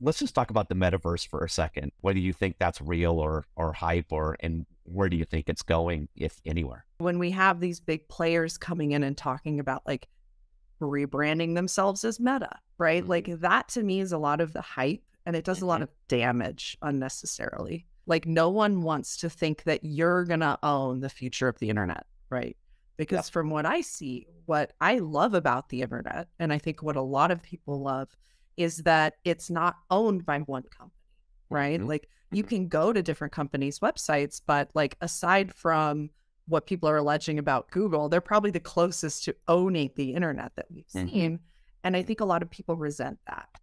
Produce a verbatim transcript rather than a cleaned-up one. let's just talk about the metaverse for a second. Whether you think that's real or or hype, or and where do you think it's going, if anywhere? When we have these big players coming in and talking about like rebranding themselves as Meta, right? Mm-hmm. Like that to me is a lot of the hype, and it does mm-hmm. a lot of damage unnecessarily. Like no one wants to think that you're gonna own the future of the internet, right? Because yeah. from what I see, what I love about the internet, and I think what a lot of people love, is that it's not owned by one company, right? Mm-hmm. Like you can go to different companies' websites, but like aside from what people are alleging about Google, they're probably the closest to owning the internet that we've seen. Mm-hmm. And I think a lot of people resent that.